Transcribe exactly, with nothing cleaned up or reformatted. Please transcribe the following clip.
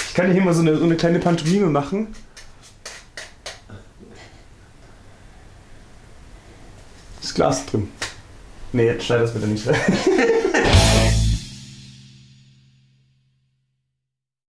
Ich kann hier mal so eine, so eine kleine Pantomime machen. Das Glas drin. Nee, jetzt schneid das bitte nicht rein.